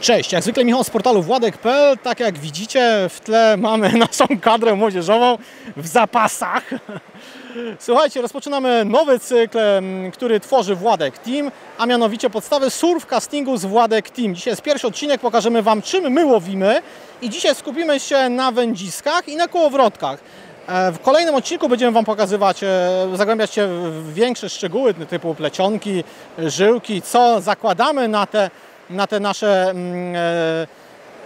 Cześć, jak zwykle Michał z portalu Władek.pl. Tak jak widzicie, w tle mamy naszą kadrę młodzieżową w zapasach. Słuchajcie, rozpoczynamy nowy cykl, który tworzy Władek Team, a mianowicie podstawy surfcastingu z Władek Team. Dzisiaj jest pierwszy odcinek, pokażemy Wam, czym my łowimy i dzisiaj skupimy się na wędziskach i na kołowrotkach. W kolejnym odcinku będziemy Wam pokazywać, zagłębiać się w większe szczegóły typu plecionki, żyłki, co zakładamy na te nasze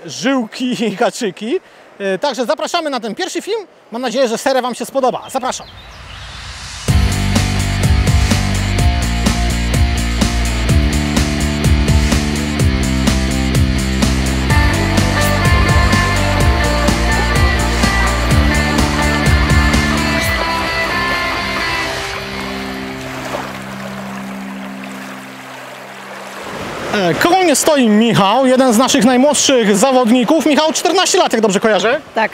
żyłki i haczyki. Także zapraszamy na ten pierwszy film. Mam nadzieję, że seria Wam się spodoba. Zapraszam! Koło mnie stoi Michał, jeden z naszych najmłodszych zawodników. Michał, 14 lat, jak dobrze kojarzę? Tak.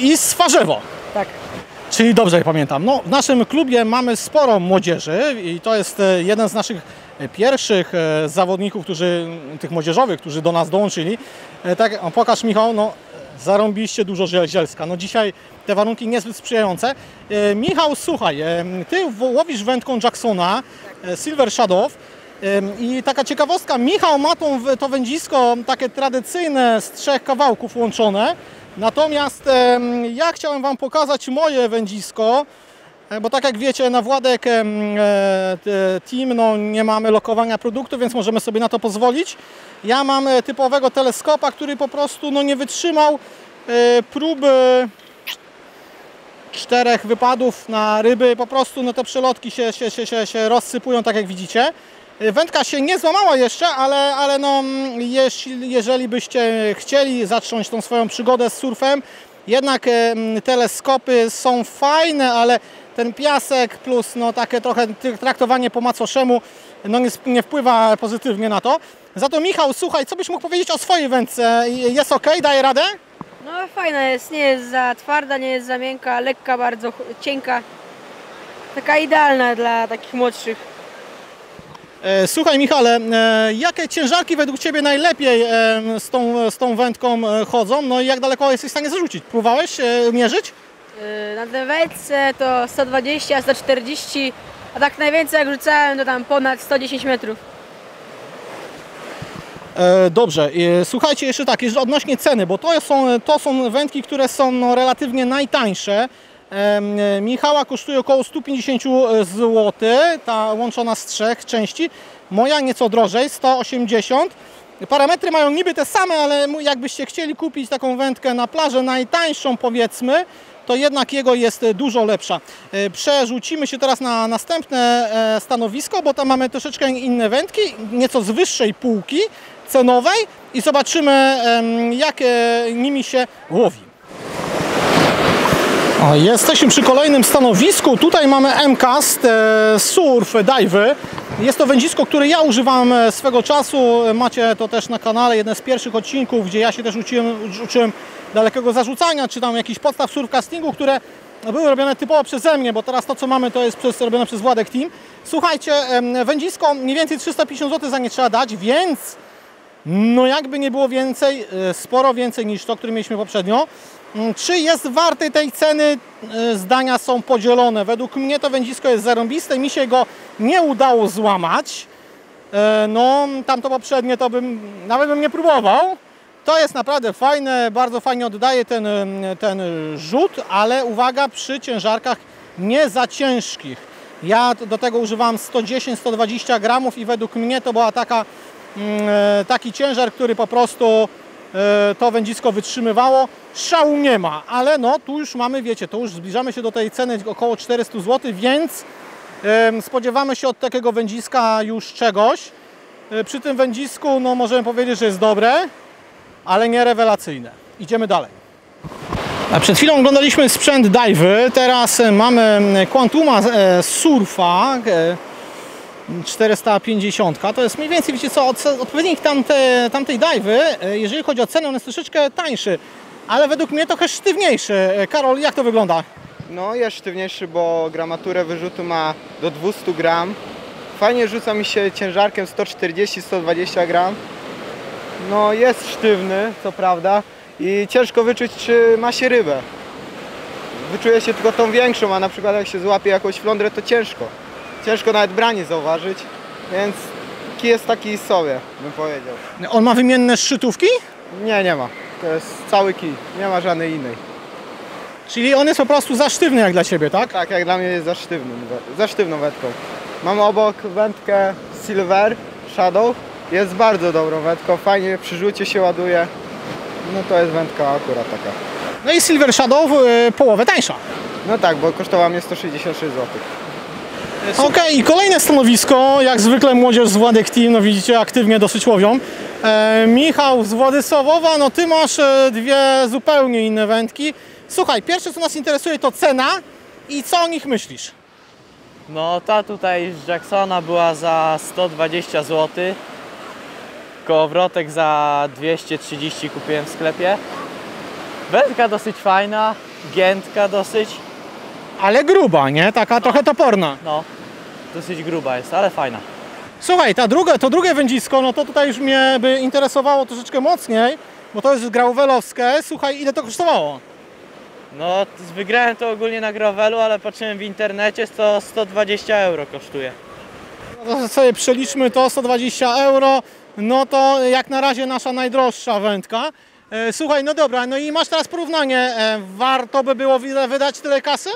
I z Farzewo. Tak. Czyli dobrze pamiętam. No, w naszym klubie mamy sporo młodzieży i to jest jeden z naszych pierwszych zawodników, tych młodzieżowych, którzy do nas dołączyli. Tak, pokaż Michał, no zarąbiście dużo zielska. No dzisiaj te warunki niezbyt sprzyjające. Michał, słuchaj, ty łowisz wędką Jacksona, Silver Shadow. I taka ciekawostka, Michał ma to wędzisko takie tradycyjne z 3 kawałków łączone, natomiast ja chciałem Wam pokazać moje wędzisko, bo tak jak wiecie, na Władek Team no, nie mamy lokowania produktu, więc możemy sobie na to pozwolić. Ja mam typowego teleskopa, który po prostu no, nie wytrzymał próby 4 wypadów na ryby, po prostu no, te przelotki się rozsypują, tak jak widzicie. Wędka się nie złamała jeszcze, ale no, jeżeli byście chcieli zacząć tą swoją przygodę z surfem, jednak teleskopy są fajne, ale ten piasek plus no, takie trochę traktowanie po macoszemu no, nie wpływa pozytywnie na to. Za to Michał, słuchaj, co byś mógł powiedzieć o swojej wędce? Jest ok? Daje radę? No fajna jest, nie jest za twarda, nie jest za miękka, lekka, bardzo cienka. Taka idealna dla takich młodszych. Słuchaj Michale, jakie ciężarki według Ciebie najlepiej z tą wędką chodzą? No i jak daleko jesteś w stanie zarzucić? Próbowałeś mierzyć? Na tej wędce to 120, 140, a tak najwięcej jak rzucałem to tam ponad 110 metrów. Dobrze, słuchajcie jeszcze tak, jeszcze odnośnie ceny, bo to są wędki, które są no, relatywnie najtańsze. Michała kosztuje około 150 zł, ta łączona z 3 części, moja nieco drożej, 180. Parametry mają niby te same, ale jakbyście chcieli kupić taką wędkę na plażę, najtańszą powiedzmy, to jednak jego jest dużo lepsza. Przerzucimy się teraz na następne stanowisko, bo tam mamy troszeczkę inne wędki, nieco z wyższej półki cenowej i zobaczymy, jak nimi się łowi. Jesteśmy przy kolejnym stanowisku, tutaj mamy Mcast, surf, dive. Jest to wędzisko, które ja używam swego czasu, macie to też na kanale, jeden z pierwszych odcinków, gdzie ja się też uczyłem dalekiego zarzucania, czy tam jakichś podstaw surfcastingu, które były robione typowo przeze mnie, bo teraz to co mamy to jest robione przez Władek Team. Słuchajcie, wędzisko mniej więcej 350 zł za nie trzeba dać, więc no jakby nie było więcej, sporo więcej niż to, które mieliśmy poprzednio. Czy jest warty tej ceny? Zdania są podzielone. Według mnie to wędzisko jest zarąbiste, mi się go nie udało złamać. No, tamto poprzednie to nawet bym nie próbował. To jest naprawdę fajne, bardzo fajnie oddaje ten rzut, ale uwaga, przy ciężarkach nie za ciężkich. Ja do tego używam 110-120 gramów i według mnie to była taki ciężar, który po prostu to wędzisko wytrzymywało. Szału nie ma, ale no tu już mamy, wiecie, to już zbliżamy się do tej ceny około 400 zł, więc spodziewamy się od takiego wędziska już czegoś. Przy tym wędzisku no możemy powiedzieć, że jest dobre, ale nie rewelacyjne. Idziemy dalej. A przed chwilą oglądaliśmy sprzęt dive'y, teraz mamy Quantuma surfa 450, to jest mniej więcej, wiecie co, odpowiednik tamtej dive'y, jeżeli chodzi o cenę, on jest troszeczkę tańszy, ale według mnie trochę sztywniejszy. Karol, jak to wygląda? No jest sztywniejszy, bo gramaturę wyrzutu ma do 200 gram. Fajnie rzuca mi się ciężarkiem 140-120 gram. no jest sztywny, co prawda, i ciężko wyczuć, czy ma się rybę. Wyczuje się tylko tą większą, a na przykład jak się złapie jakąś flądrę, to ciężko. Ciężko nawet branie zauważyć, więc kij jest taki sobie, bym powiedział. On ma wymienne szczytówki? Nie, nie ma. To jest cały kij, nie ma żadnej innej. Czyli on jest po prostu za sztywny jak dla Ciebie, tak? Tak, jak dla mnie jest za sztywną wędką. Mam obok wędkę Silver Shadow, jest bardzo dobrą wędką, fajnie przy rzucie się ładuje. No to jest wędka akurat taka. No i Silver Shadow połowę tańsza. No tak, bo kosztowała mnie 166 zł. Okej, i kolejne stanowisko, jak zwykle młodzież z Władek Team, no widzicie, aktywnie dosyć łowią. Michał z Władysławowa, no Ty masz dwie zupełnie inne wędki. Słuchaj, pierwsze co nas interesuje to cena i co o nich myślisz? No ta tutaj z Jacksona była za 120 zł. Kołowrotek za 230 kupiłem w sklepie. Wędka dosyć fajna, giętka dosyć. Ale gruba, nie? Taka no, trochę toporna. No, dosyć gruba jest, ale fajna. Słuchaj, to drugie wędzisko, no to tutaj już mnie by interesowało troszeczkę mocniej, bo to jest grauwelowskie. Słuchaj, ile to kosztowało? No, wygrałem to ogólnie na gravelu, ale patrzyłem w internecie, to 120 euro kosztuje. No to sobie przeliczmy to, 120 euro, no to jak na razie nasza najdroższa wędka. Słuchaj, no dobra, no i masz teraz porównanie, warto by było wydać tyle kasy?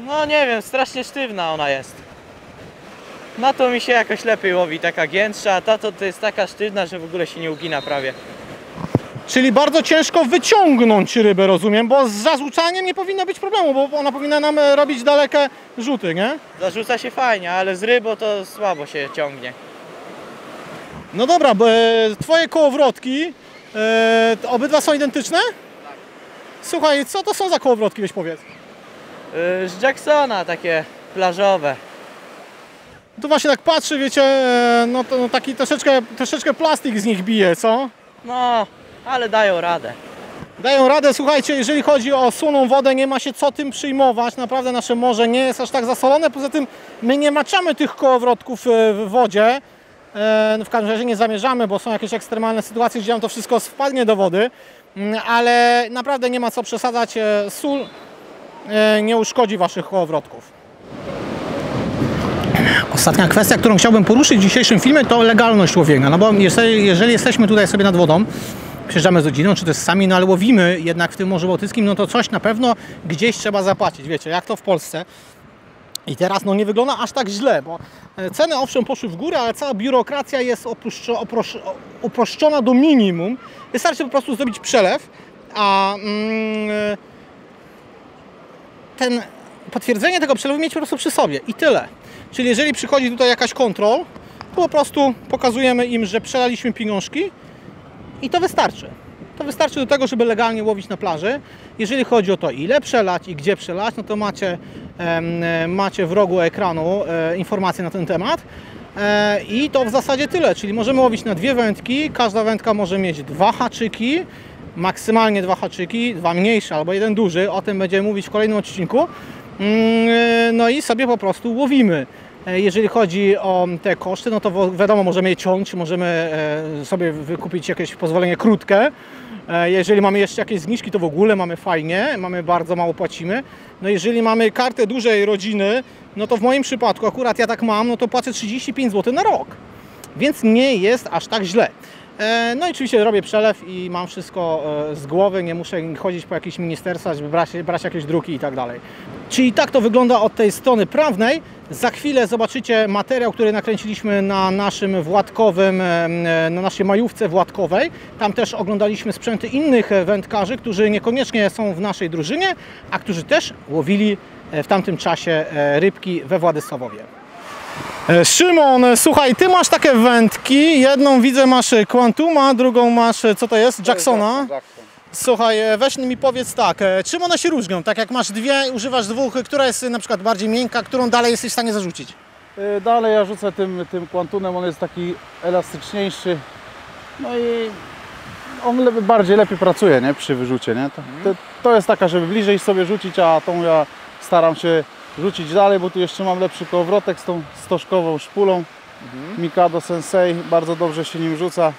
No nie wiem, strasznie sztywna ona jest. No to mi się jakoś lepiej łowi, taka giętsza, ta to jest taka sztywna, że w ogóle się nie ugina prawie. Czyli bardzo ciężko wyciągnąć rybę, rozumiem, bo z zarzucaniem nie powinno być problemu, bo ona powinna nam robić dalekie rzuty, nie? Zarzuca się fajnie, ale z rybą to słabo się ciągnie. No dobra, bo Twoje kołowrotki, obydwa są identyczne? Tak. Słuchaj, co to są za kołowrotki, weź powiedz? Z Jacksona, takie plażowe. Tu właśnie tak patrzy, wiecie, no to no taki troszeczkę plastik z nich bije, co? No. Ale dają radę. Dają radę, słuchajcie, jeżeli chodzi o suną wodę, nie ma się co tym przyjmować. Naprawdę nasze morze nie jest aż tak zasolone. Poza tym my nie maczamy tych kołowrotków w wodzie. W każdym razie nie zamierzamy, bo są jakieś ekstremalne sytuacje, gdzie nam to wszystko wpadnie do wody. Ale naprawdę nie ma co przesadzać. Sól nie uszkodzi waszych kołowrotków. Ostatnia kwestia, którą chciałbym poruszyć w dzisiejszym filmie, to legalność łowienia. No bo jeżeli jesteśmy tutaj sobie nad wodą, przyjeżdżamy z rodziną, czy też sami, no ale łowimy jednak w tym Morzu Bałtyckim, no to coś na pewno gdzieś trzeba zapłacić, wiecie, jak to w Polsce. I teraz no nie wygląda aż tak źle, bo ceny owszem poszły w górę, ale cała biurokracja jest uproszczona do minimum. Wystarczy po prostu zrobić przelew, a ten potwierdzenie tego przelewu mieć po prostu przy sobie i tyle. Czyli jeżeli przychodzi tutaj jakaś kontrol, to po prostu pokazujemy im, że przelaliśmy pieniążki. I to wystarczy. To wystarczy do tego, żeby legalnie łowić na plaży. Jeżeli chodzi o to, ile przelać i gdzie przelać, no to macie w rogu ekranu informacje na ten temat. I to w zasadzie tyle, czyli możemy łowić na dwie wędki. Każda wędka może mieć dwa haczyki, maksymalnie dwa haczyki, dwa mniejsze albo jeden duży. O tym będziemy mówić w kolejnym odcinku. No i sobie po prostu łowimy. Jeżeli chodzi o te koszty, no to wiadomo, możemy ciąć, możemy sobie wykupić jakieś pozwolenie krótkie. Jeżeli mamy jeszcze jakieś zniżki, to w ogóle mamy fajnie, mamy bardzo mało płacimy. No jeżeli mamy kartę dużej rodziny, no to w moim przypadku, akurat ja tak mam, no to płacę 35 zł na rok. Więc nie jest aż tak źle. No i oczywiście robię przelew i mam wszystko z głowy, nie muszę chodzić po jakichś ministerstwach, żeby brać jakieś druki i tak dalej. Czyli tak to wygląda od tej strony prawnej. Za chwilę zobaczycie materiał, który nakręciliśmy na naszym władkowym, na naszej majówce władkowej. Tam też oglądaliśmy sprzęty innych wędkarzy, którzy niekoniecznie są w naszej drużynie, a którzy też łowili w tamtym czasie rybki we Władysławowie. Szymon, słuchaj, ty masz takie wędki, jedną widzę masz Quantuma, drugą masz, co to jest? Jacksona. Słuchaj, weź mi powiedz tak, czym one się różnią? Tak jak masz dwie, używasz dwóch, która jest na przykład bardziej miękka, którą dalej jesteś w stanie zarzucić? Dalej ja rzucę tym Quantumem, on jest taki elastyczniejszy, no i on lepiej pracuje, nie? Przy wyrzucie, nie? To jest taka, żeby bliżej sobie rzucić, a tą ja staram się rzucić dalej, bo tu jeszcze mam lepszy kołowrotek z tą stożkową szpulą. Mikado Sensei, bardzo dobrze się nim rzuca.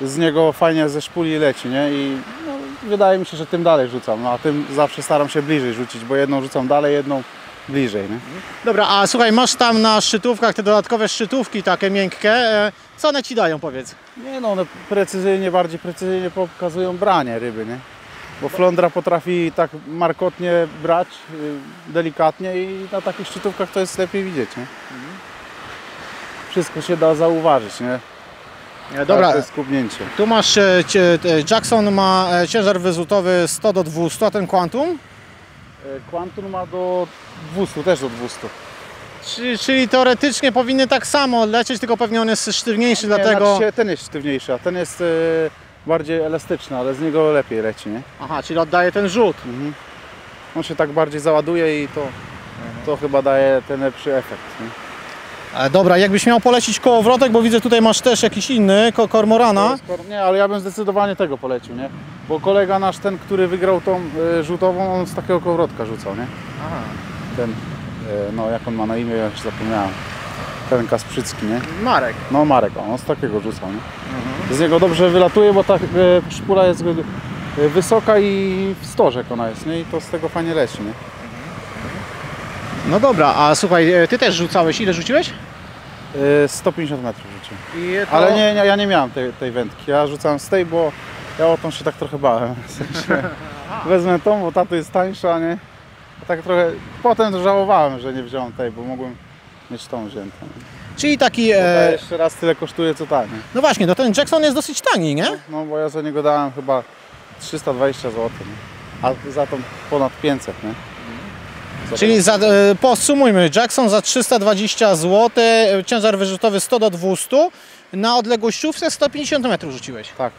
z niego fajnie ze szpuli leci, nie? I no, wydaje mi się, że tym dalej rzucam, a tym zawsze staram się bliżej rzucić, bo jedną rzucam dalej, jedną bliżej, nie? Dobra, a słuchaj, masz tam na szczytówkach te dodatkowe szczytówki takie miękkie, co one ci dają, powiedz? Nie no, one precyzyjnie, bardziej precyzyjnie pokazują branie ryby, nie? Bo flądra potrafi tak markotnie brać, delikatnie i na takich szczytówkach to jest lepiej widzieć, nie? Wszystko się da zauważyć, nie? Dobra, tu masz, Jackson ma ciężar wyrzutowy 100 do 200, a ten Quantum? Quantum ma do 200, też do 200. Czyli teoretycznie powinny tak samo lecieć, tylko pewnie on jest sztywniejszy, nie, dlatego... Znaczy ten jest sztywniejszy, a ten jest bardziej elastyczny, ale z niego lepiej leci, nie? Aha, czyli oddaje ten rzut. Mhm. On się tak bardziej załaduje i to chyba daje ten lepszy efekt, nie? Dobra, jakbyś miał polecić kołowrotek, bo widzę tutaj masz też jakiś inny, kormorana. Nie, ale ja bym zdecydowanie tego polecił, nie? Bo kolega nasz, ten, który wygrał tą rzutową, on z takiego kołowrotka rzucał, nie? Aha. Ten, no jak on ma na imię, ja już zapomniałem. Ten Kasprzycki, nie? Marek. No Marek, on z takiego rzucał, nie? Mhm. Z niego dobrze wylatuje, bo ta szpula jest wysoka i w stożek ona jest, nie? I to z tego fajnie leci, nie? No dobra, a słuchaj, ty też rzucałeś, ile rzuciłeś? 150 metrów rzuciłem. To... Ale nie, ja nie miałem tej wędki, ja rzucałem z tej, bo ja o tą się tak trochę bałem. W sensie, wezmę tą, bo ta tu jest tańsza, nie? A tak trochę, potem żałowałem, że nie wziąłem tej, bo mogłem mieć tą wziętą. Czyli taki... Jeszcze raz tyle kosztuje, co tanie. No właśnie, to ten Jackson jest dosyć tani, nie? No bo ja za niego dałem chyba 320 zł, nie? A za tą ponad 500, nie? Czyli posumujmy, Jackson za 320 zł, ciężar wyrzutowy 100 do 200, na odległościówce 150 metrów rzuciłeś. Tak.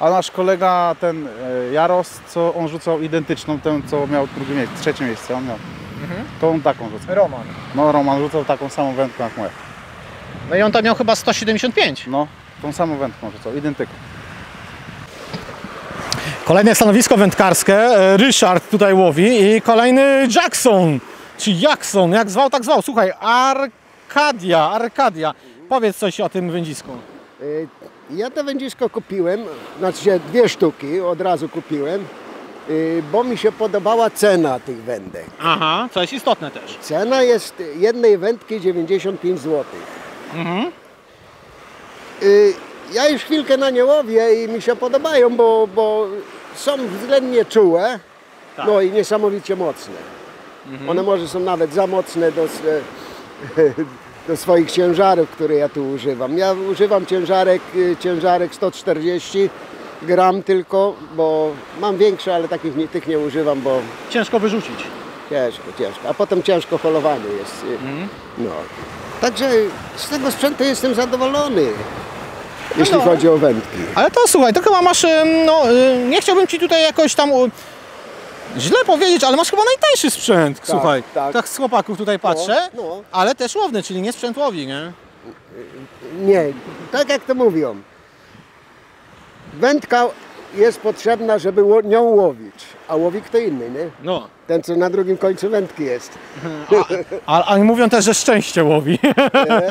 A nasz kolega, ten Jaros, co on rzucał identyczną, tę co miał drugie miejsce, trzecie miejsce, on miał. Mhm. To on taką rzucał. Roman. No Roman rzucał taką samą wędkę jak moja. No i on tam miał chyba 175. No, tą samą wędką rzucał, identyką. Kolejne stanowisko wędkarskie, Ryszard tutaj łowi i kolejny Jackson, czy Jackson, jak zwał, tak zwał. Słuchaj, Arkadia, powiedz coś o tym wędzisku. Ja to wędzisko kupiłem, znaczy dwie sztuki od razu kupiłem, bo mi się podobała cena tych wędek. Aha, co jest istotne też. Cena jest jednej wędki 95 zł. Mhm. Ja już chwilkę na nie łowię i mi się podobają, bo są względnie czułe, tak. No i niesamowicie mocne. Mhm. One może są nawet za mocne do swoich ciężarów, które ja tu używam. Ja używam ciężarek 140 gram tylko, bo mam większe, ale tych nie używam, bo... Ciężko wyrzucić. Ciężko. A potem ciężko holowanie jest. Mhm. No. Także z tego sprzętu jestem zadowolony. Jeśli chodzi o wędki. Ale to słuchaj, to chyba masz, no nie chciałbym ci tutaj jakoś tam źle powiedzieć, ale masz chyba najtańszy sprzęt, tak, słuchaj. Tak z chłopaków tutaj patrzę, no. Ale też łowny, czyli nie sprzęt łowi, nie? Nie, tak jak to mówią. Wędka jest potrzebna, żeby nią łowić, a łowi kto inny, nie? No. Ten, co na drugim końcu wędki jest. A mówią też, że szczęście łowi.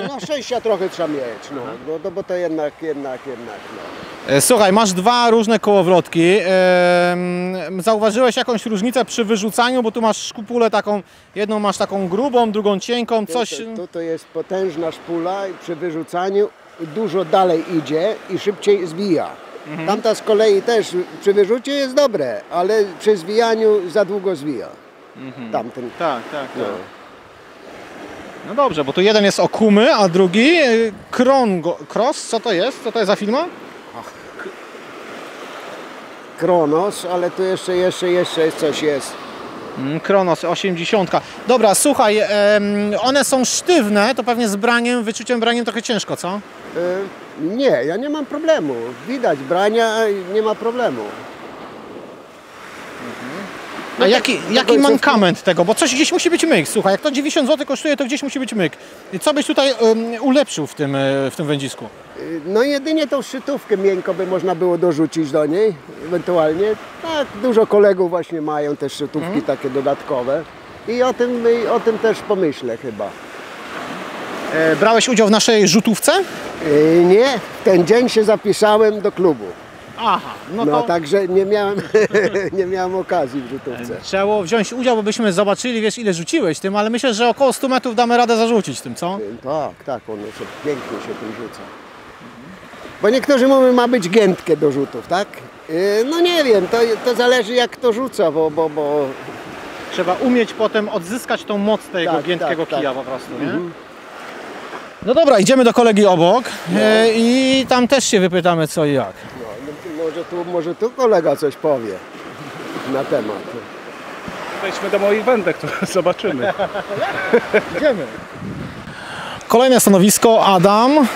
No szczęścia trochę trzeba mieć, no bo to jednak. No. Słuchaj, masz dwa różne kołowrotki. Zauważyłeś jakąś różnicę przy wyrzucaniu, bo tu masz szpulę taką, jedną masz taką grubą, drugą cienką, coś... To jest potężna szpula i przy wyrzucaniu dużo dalej idzie i szybciej zbija. Mhm. Tamta z kolei też przy wyrzucie jest dobre, ale przy zwijaniu za długo zwija. Mhm. Tamten. Tak. No dobrze, bo tu jeden jest Okumy, a drugi Kronos. Co to jest? Co to jest za firma? Kronos, ale tu jeszcze coś jest. Kronos 80. Dobra, słuchaj, one są sztywne, to pewnie z braniem, wyczuciem braniem trochę ciężko, co? Nie, ja nie mam problemu. Widać brania, nie ma problemu. Mhm. No jaki mankament tego? Bo coś gdzieś musi być myk. Słuchaj, jak to 90 zł kosztuje, to gdzieś musi być myk. I co byś tutaj ulepszył w tym wędzisku? No jedynie tą szczytówkę miękko by można było dorzucić do niej, ewentualnie. Tak, dużo kolegów właśnie mają te szczytówki takie dodatkowe. I o tym też pomyślę chyba. Brałeś udział w naszej rzutówce? Nie, ten dzień się zapisałem do klubu. Aha, no to... No, także nie miałem, nie miałem okazji w rzutówce. Trzeba było wziąć udział, bo byśmy zobaczyli, wiesz, ile rzuciłeś tym, ale myślę, że około 100 metrów damy radę zarzucić tym, co? Tak, tak, on się pięknie się tym rzuca. Bo niektórzy mówią, ma być giętkę do rzutów, tak? No nie wiem, to zależy jak to rzuca, bo... Trzeba umieć potem odzyskać tą moc tego giętkiego kija po prostu, nie? No dobra, idziemy do kolegi obok i tam też się wypytamy co i jak. No, może tu kolega coś powie na temat. Wejdźmy do moich wędek, to zobaczymy. Idziemy. Kolejne stanowisko, Adam.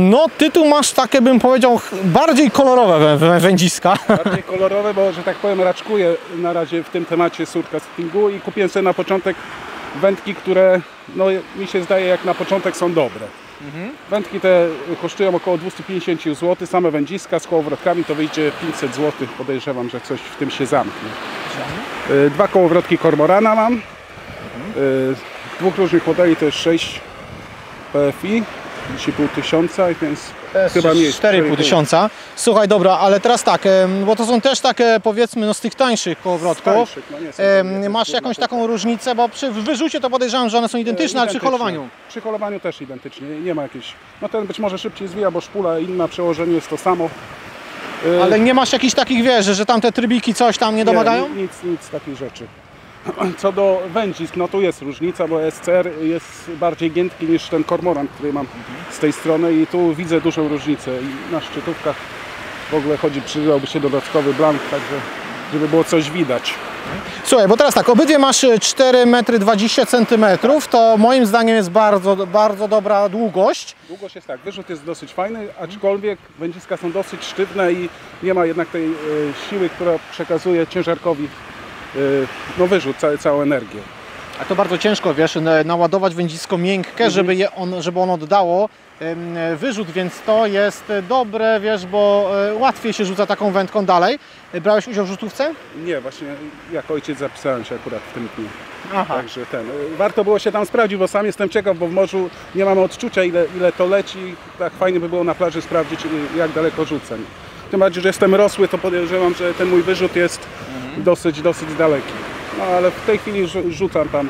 No, ty tu masz takie, bym powiedział, bardziej kolorowe wędziska. Bardziej kolorowe, bo, że tak powiem, raczkuję na razie w tym temacie surfcastingu i kupiłem sobie na początek wędki, które, no, mi się zdaje, jak na początek są dobre. Wędki te kosztują około 250 zł, same wędziska z kołowrotkami to wyjdzie 500 zł, podejrzewam, że coś w tym się zamknie. Dwa kołowrotki Kormorana mam, dwóch różnych modeli, to jest 6 PFI. 3500, więc chyba 4500. Słuchaj, dobra, ale teraz tak, bo to są też takie, powiedzmy, no, z tych tańszych kołowrotków. Masz jakąś taką różnicę, bo przy wyrzucie to podejrzewam, że one są identyczne, ale przy holowaniu? Przy holowaniu też identycznie, nie ma jakiejś... No ten być może szybciej zwija, bo szpula inna, przełożenie jest to samo. Ale nie masz jakichś takich, wiesz, że tam te trybiki coś tam nie domagają? Nie, nic takich rzeczy. Co do wędzisk, no tu jest różnica, bo SCR jest bardziej giętki niż ten Kormoran, który mam z tej strony i tu widzę dużą różnicę. I na szczytówkach w ogóle przydałby się dodatkowy blank, także żeby było coś widać. Słuchaj, bo teraz tak, obydwie masz 4,20 m, to moim zdaniem jest bardzo, bardzo dobra długość. Długość jest tak, wyrzut jest dosyć fajny, aczkolwiek wędziska są dosyć sztywne i nie ma jednak tej siły, która przekazuje ciężarkowi. No wyrzut, całą energię. A to bardzo ciężko, wiesz, naładować wędzisko miękkie, żeby ono oddało wyrzut, więc to jest dobre, wiesz, bo łatwiej się rzuca taką wędką dalej. Brałeś udział w rzutówce? Nie, właśnie jako ojciec zapisałem się akurat w tym dniu. Aha. Także warto było się tam sprawdzić, bo sam jestem ciekaw, bo w morzu nie mamy odczucia, ile to leci. Tak fajnie by było na plaży sprawdzić, jak daleko rzucę. Tym bardziej, że jestem rosły, to podejrzewam, że ten mój wyrzut jest dosyć daleki. No ale w tej chwili rzucam tam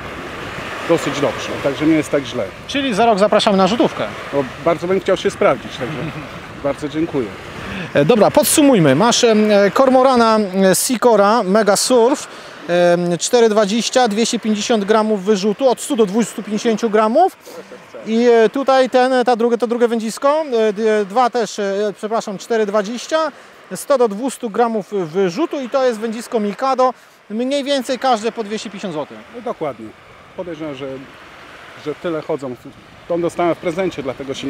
dosyć dobrze, także nie jest tak źle. Czyli za rok zapraszamy na rzutówkę. No, bardzo bym chciał się sprawdzić, także bardzo dziękuję. Dobra, podsumujmy. Masz Kormorana Sikora Mega Surf 4,20, 250 gramów wyrzutu, od 100 do 250 gramów. I tutaj to drugie wędzisko, dwa też, przepraszam, 4,20, 100 do 200 gramów wyrzutu i to jest wędzisko Mikado, mniej więcej każde po 250 zł. No dokładnie, podejrzewam, że tyle chodzą. To dostałem w prezencie, dlatego się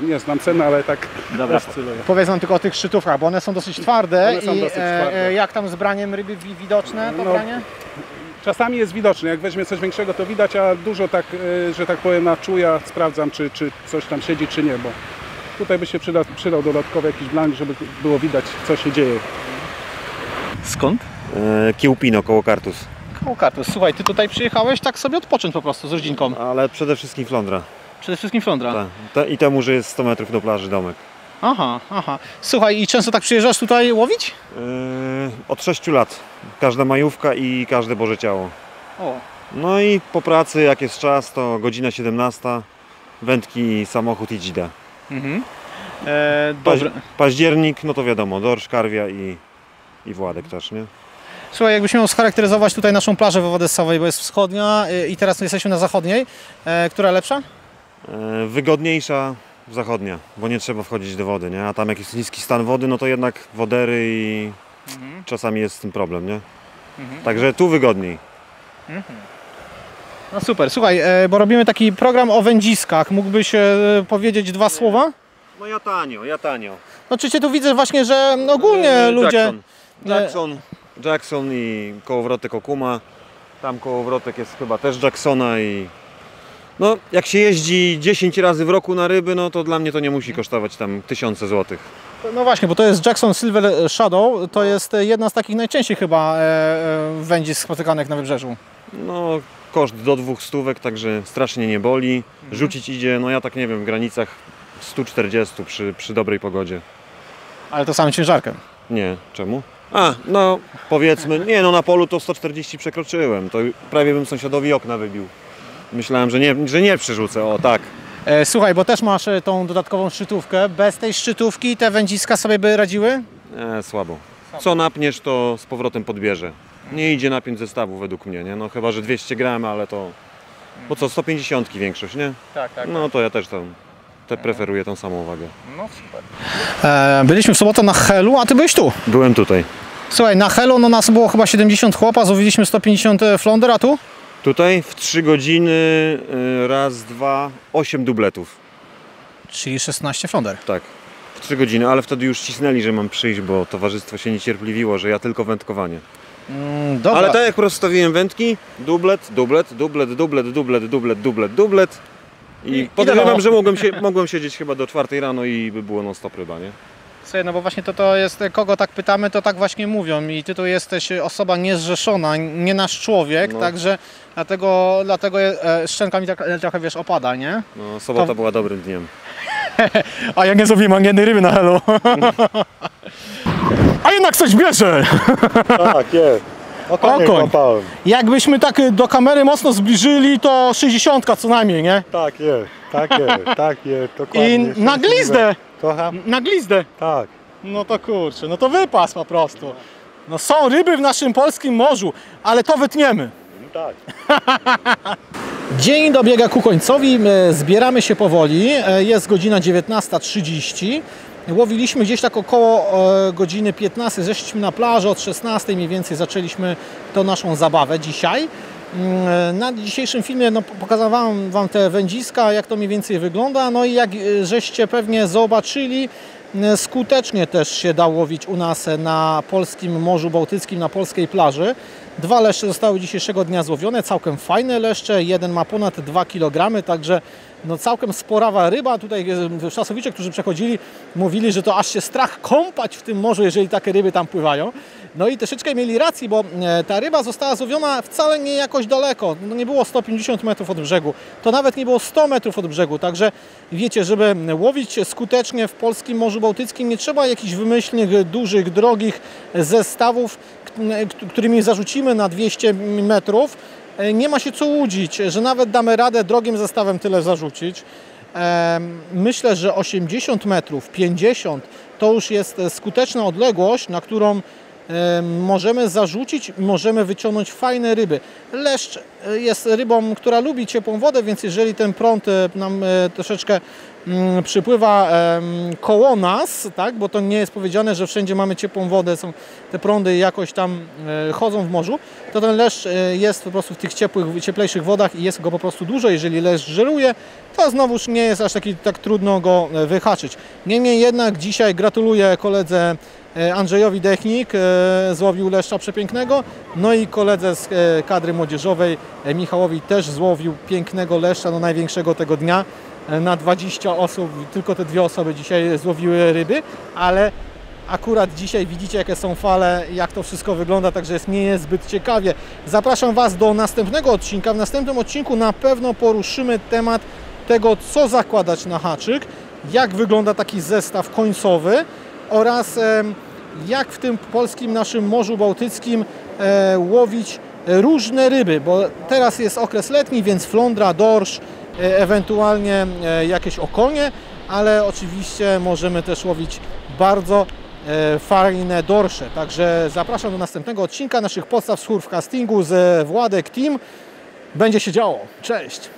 nie znam ceny, ale tak... Dobra, powiedz nam tylko o tych szczytówkach, bo one są dosyć twarde. One są dosyć twarde. Jak tam z braniem ryby widoczne to branie? Czasami jest widoczne, jak weźmie coś większego to widać, a dużo tak, że tak powiem, na czuja sprawdzam, czy coś tam siedzi, czy nie, bo tutaj by się przydał dodatkowy jakiś blank, żeby było widać, co się dzieje. Skąd? Kiełpino, koło Kartus. Koło Kartus. Słuchaj, ty tutaj przyjechałeś tak sobie odpocząć po prostu z rodzinką. Ale przede wszystkim flądra. Przede wszystkim flądra. Ta. I temu, że jest 100 metrów do plaży domek. Aha, aha. Słuchaj, i często tak przyjeżdżasz tutaj łowić? Od 6 lat. Każda majówka i każde Boże Ciało. O. No i po pracy, jak jest czas, to godzina 17, wędki, samochód i dzida. Październik, no to wiadomo, dorsz, karwia i Władek też, nie? Słuchaj, jakbyś miał scharakteryzować tutaj naszą plażę wowodesowej, bo jest wschodnia i teraz jesteśmy na zachodniej. Która lepsza? Wygodniejsza zachodnia, bo nie trzeba wchodzić do wody, nie? A tam jak jest niski stan wody, no to jednak wodery i czasami jest z tym problem, nie? Także tu wygodniej. No super, słuchaj, bo robimy taki program o wędziskach. Mógłbyś powiedzieć dwa słowa? No ja tanio. Znaczy cię tu widzę właśnie, że ogólnie ludzie... Jackson i kołowrotek Okuma. Tam kołowrotek jest chyba też Jacksona i... No, jak się jeździ 10 razy w roku na ryby, no to dla mnie to nie musi kosztować tam tysiące złotych. No właśnie, bo to jest Jackson Silver Shadow, to jest jedna z takich najczęściej chyba wędzisk spotykanych na wybrzeżu. No, koszt do 200, także strasznie nie boli. Rzucić idzie, no ja tak nie wiem, w granicach 140 przy dobrej pogodzie. Ale to samym ciężarkiem? Nie, czemu? A, no powiedzmy, nie no na polu to 140 przekroczyłem, to prawie bym sąsiadowi okna wybił. Myślałem, że nie przerzucę, o tak. Słuchaj, bo też masz tą dodatkową szczytówkę. Bez tej szczytówki te wędziska sobie by radziły? Słabo. Co napniesz, to z powrotem podbierze. Nie idzie napięć zestawu według mnie, nie? No chyba, że 200 gram, ale to... Bo co, 150 większość, nie? Tak, tak. No to ja też tam preferuję tą samą wagę. No super. Byliśmy w sobotę na Helu, a ty byłeś tu? Byłem tutaj. Słuchaj, na Helu no nas było chyba 70 chłopa, złowiliśmy 150 fląder, a tu? Tutaj w 3 godziny, raz, dwa, 8 dubletów. Czyli 16 fląder. Tak, w 3 godziny, ale wtedy już cisnęli, że mam przyjść, bo towarzystwo się niecierpliwiło, że ja tylko wędkowanie. Dobra. Ale tak jak rozstawiłem wędki, dublet. I podejrzewam, że mogłem siedzieć chyba do 4 rano i by było non stop ryba, nie? Słuchaj, no bo właśnie to jest, kogo tak pytamy, to tak właśnie mówią i ty tu jesteś osoba niezrzeszona, nie nasz człowiek, no. Także dlatego szczęka mi tak, trochę wiesz, opada, nie? No, sobota była dobrym dniem. A ja nie zrobiłem jednej ryby na Helu. A jednak coś bierze! Tak, jest. Okoń. Jakbyśmy tak do kamery mocno zbliżyli, to 60 co najmniej, nie? Tak jest, tak jest, tak jest, dokładnie. I na glizdę! Kocham? Na glizdę! Tak. No to kurczę, no to wypas po prostu. No są ryby w naszym polskim morzu, ale to wytniemy. Tak. Dzień dobiega ku końcowi, zbieramy się powoli, jest godzina 19:30. Łowiliśmy gdzieś tak około godziny 15, zeszliśmy na plażę, od 16 mniej więcej zaczęliśmy tą naszą zabawę dzisiaj. Na dzisiejszym filmie no, pokazywałem Wam te wędziska, jak to mniej więcej wygląda, no i jak żeście pewnie zobaczyli, skutecznie też się da łowić u nas na polskim Morzu Bałtyckim, na polskiej plaży. 2 leszcze zostały dzisiejszego dnia złowione, całkiem fajne leszcze, jeden ma ponad 2 kg, także no całkiem sporawa ryba. Tutaj szasowicze, którzy przechodzili, mówili, że to aż się strach kąpać w tym morzu, jeżeli takie ryby tam pływają. No i troszeczkę mieli rację, bo ta ryba została złowiona wcale nie jakoś daleko. No nie było 150 metrów od brzegu, to nawet nie było 100 metrów od brzegu. Także wiecie, żeby łowić skutecznie w polskim Morzu Bałtyckim, nie trzeba jakichś wymyślnych, dużych, drogich zestawów, którymi zarzucimy na 200 metrów. Nie ma się co łudzić, że nawet damy radę drogim zestawem tyle zarzucić. Myślę, że 80 metrów, 50 to już jest skuteczna odległość, na którą możemy zarzucić, możemy wyciągnąć fajne ryby. Leszcz jest rybą, która lubi ciepłą wodę, więc jeżeli ten prąd nam troszeczkę przypływa koło nas, tak, bo to nie jest powiedziane, że wszędzie mamy ciepłą wodę, są te prądy jakoś tam chodzą w morzu, to ten leszcz jest po prostu w tych cieplejszych wodach i jest go po prostu dużo. Jeżeli leszcz żeruje, to znowuż nie jest aż tak trudno go wyhaczyć. Niemniej jednak dzisiaj gratuluję koledze Andrzejowi Dechnik, złowił leszcza przepięknego, no i koledze z kadry młodzieżowej Michałowi też złowił pięknego leszcza, no największego tego dnia. Na 20 osób, tylko te 2 osoby dzisiaj złowiły ryby, ale akurat dzisiaj widzicie, jakie są fale, jak to wszystko wygląda, także nie jest zbyt ciekawie. Zapraszam Was do następnego odcinka. W następnym odcinku na pewno poruszymy temat tego, co zakładać na haczyk, jak wygląda taki zestaw końcowy oraz jak w tym polskim naszym Morzu Bałtyckim łowić różne ryby, bo teraz jest okres letni, więc flądra, dorsz, ewentualnie jakieś okonie, ale oczywiście możemy też łowić bardzo fajne dorsze. Także zapraszam do następnego odcinka naszych podstaw z surfcastingu z Władek Team. Będzie się działo. Cześć!